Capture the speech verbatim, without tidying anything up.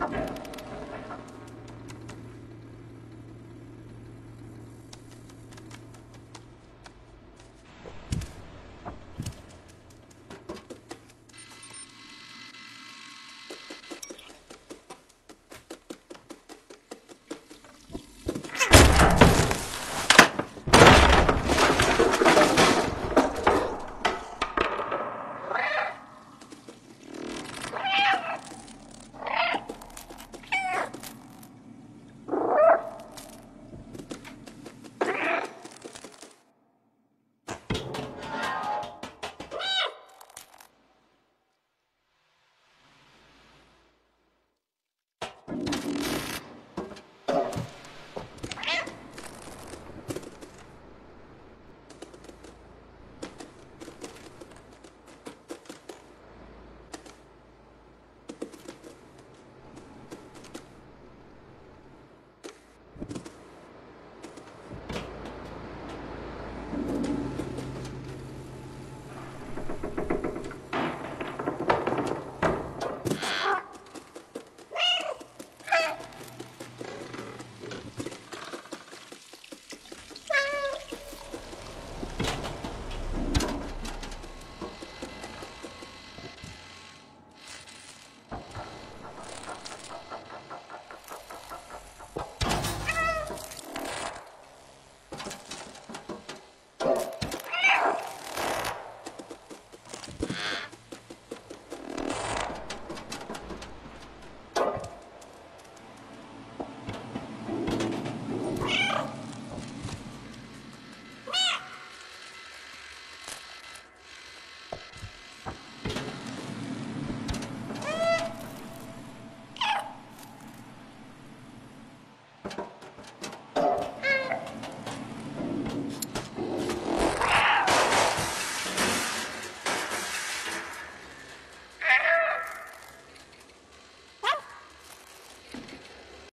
Okay.